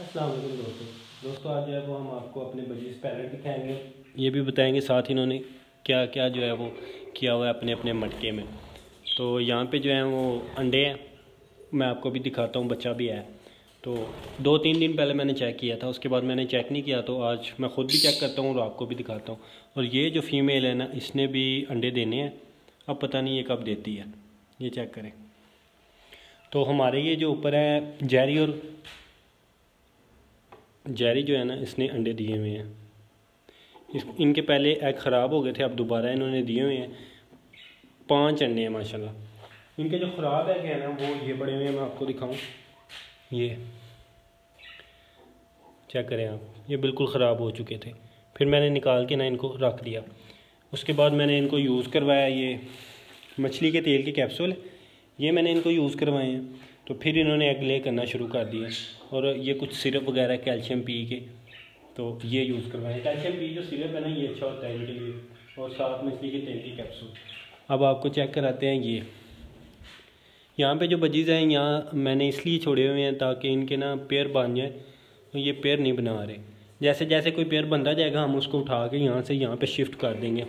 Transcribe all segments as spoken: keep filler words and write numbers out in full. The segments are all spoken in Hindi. अस्सलाम वालेकुम दोस्तों दोस्तों आज जो है वो हम आपको अपने बजीज़ पैरेट दिखाएंगे, ये भी बताएंगे साथ इन्होंने क्या क्या जो है वो किया हुआ है अपने अपने मटके में। तो यहाँ पे जो है वो अंडे हैं, मैं आपको भी दिखाता हूँ, बच्चा भी है। तो दो तीन दिन पहले मैंने चेक किया था, उसके बाद मैंने चेक नहीं किया, तो आज मैं ख़ुद भी चेक करता हूँ और आपको भी दिखाता हूँ। और ये जो फीमेल है ना, इसने भी अंडे देने हैं, अब पता नहीं ये कब देती है, ये चेक करें। तो हमारे ये जो ऊपर है जैरी, और जैरी जो है ना इसने अंडे दिए हुए हैं, इस इनके पहले एग ख़राब हो गए थे, अब दोबारा इन्होंने दिए हुए हैं। पांच अंडे हैं माशाल्लाह। इनके जो ख़राब एग हैं ना वो ये बड़े हुए हैं, मैं आपको दिखाऊं, ये चेक करें आप, ये बिल्कुल ख़राब हो चुके थे। फिर मैंने निकाल के ना इनको रख दिया, उसके बाद मैंने इनको यूज़ करवाया। ये मछली के तेल के कैप्सूल ये मैंने इनको यूज़ करवाए हैं, तो फिर इन्होंने एग ले करना शुरू कर दिया। और ये कुछ सिरप वगैरह कैल्शियम पी के तो ये यूज़ करवाएं। कैल्शियम पी जो सिरप है ना ये अच्छा होता है इनके लिए, और साथ मछली के तेल की कैप्सूल। अब आपको चेक कराते हैं ये, यहाँ पे जो बजीज़ हैं यहाँ मैंने इसलिए छोड़े हुए हैं ताकि इनके ना पेड़ बन जाए, तो ये पेड़ नहीं बना रहे। जैसे जैसे कोई पेड़ बनता जाएगा हम उसको उठा के यहाँ से यहाँ पर शिफ्ट कर देंगे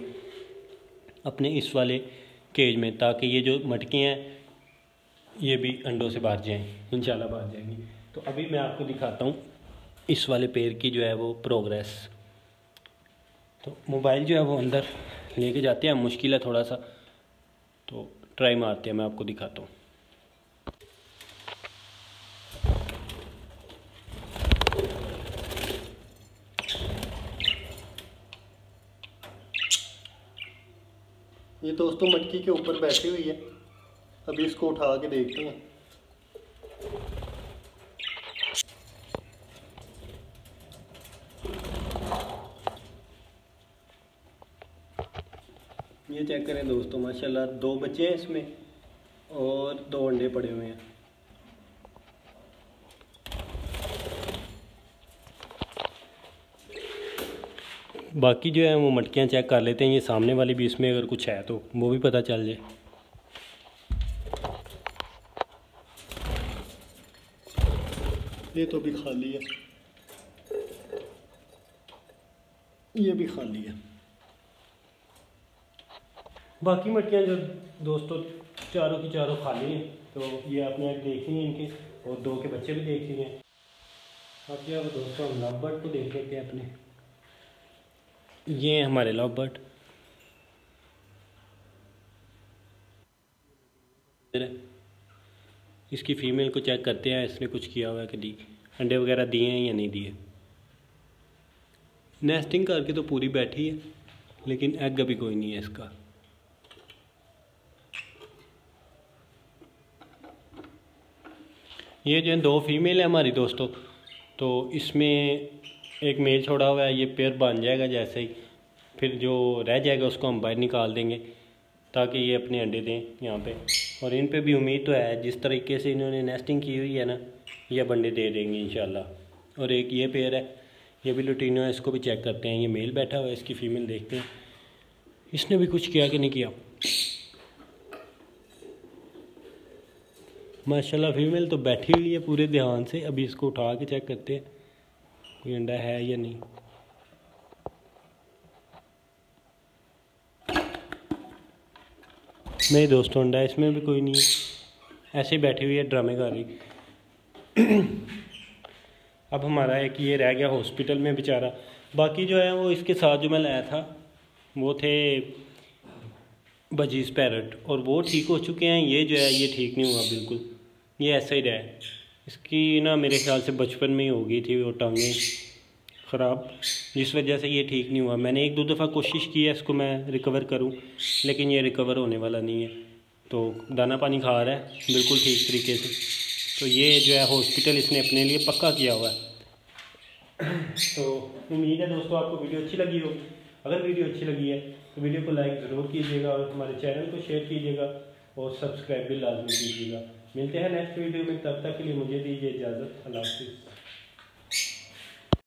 अपने इस वाले केज में, ताकि ये जो मटके हैं ये भी अंडों से बाहर जाएँ, इंशाल्लाह बाहर जाएंगे। तो अभी मैं आपको दिखाता हूँ इस वाले पेड़ की जो है वो प्रोग्रेस। तो मोबाइल जो है वो अंदर लेके जाते हैं, मुश्किल है थोड़ा सा, तो ट्राई मारते हैं, मैं आपको दिखाता हूँ। ये दोस्तों मटकी के ऊपर बैठी हुई है, अभी इसको उठा के देखते हैं। ये चेक करें दोस्तों, माशाल्लाह दो बच्चे हैं इसमें और दो अंडे पड़े हुए हैं। बाकी जो है वो मटकियाँ चेक कर लेते हैं, ये सामने वाली भी, इसमें अगर कुछ है तो वो भी पता चल जाए। ये तो भी खाली है, ये भी खाली है। बाकी मटकियाँ जो दोस्तों चारों की चारों खाली हैं, तो ये आपने देख ली इनके, और दो के बच्चे भी देख लिए हैं। बाकी अब दोस्तों हम लवबर्ड को देख लेते हैं अपने, ये हैं हमारे लवबर्ड। इसकी फ़ीमेल को चेक करते हैं, इसने कुछ किया हुआ है कि दी अंडे वगैरह दिए हैं या नहीं दिए। नेस्टिंग करके तो पूरी बैठी है, लेकिन एग अभी कोई नहीं है इसका। ये जो है दो फीमेल है हमारी दोस्तों, तो इसमें एक मेल छोड़ा हुआ है, ये पेड़ बन जाएगा जैसे ही, फिर जो रह जाएगा उसको हम बाहर निकाल देंगे ताकि ये अपने अंडे दें यहाँ पे। और इन पे भी उम्मीद तो है, जिस तरीके से इन्होंने नेस्टिंग की हुई है ना ये अंडे दे देंगे इंशाल्लाह। और एक ये पेड़ है, ये भी लुटीनो है, इसको भी चेक करते हैं। ये मेल बैठा हुआ है, इसकी फ़ीमेल देखते हैं इसने भी कुछ किया कि नहीं किया। माशाल्लाह फ़ीमेल तो बैठी हुई है पूरे ध्यान से, अभी इसको उठा के चेक करते हैं कोई अंडा है या नहीं। नहीं दोस्तों अंडा इसमें भी कोई नहीं है, ऐसे ही बैठी हुई है ड्रामे कर रही। अब हमारा एक ये रह गया हॉस्पिटल में बेचारा। बाकी जो है वो इसके साथ जो मैं लाया था वो थे बजीज़ पैरेट, और वो ठीक हो चुके हैं। ये जो है ये ठीक नहीं हुआ बिल्कुल, ये ऐसा ही रहा। इसकी ना मेरे ख्याल से बचपन में ही हो गई थी वो टांगें ख़राब, जिस वजह से ये ठीक नहीं हुआ। मैंने एक दो दफ़ा कोशिश की है इसको मैं रिकवर करूं, लेकिन ये रिकवर होने वाला नहीं है। तो दाना पानी खा रहा है बिल्कुल ठीक तरीके से। तो ये जो है हॉस्पिटल इसने अपने लिए पक्का किया हुआ है। तो उम्मीद है दोस्तों आपको वीडियो अच्छी लगी हो। अगर वीडियो अच्छी लगी है तो वीडियो को लाइक ज़रूर कीजिएगा, और हमारे चैनल को शेयर कीजिएगा, और सब्सक्राइब भी लाजमी कीजिएगा। मिलते हैं नेक्स्ट वीडियो में, तब तक के लिए मुझे दीजिए इजाज़त। अल्लाह हाफ़िज़।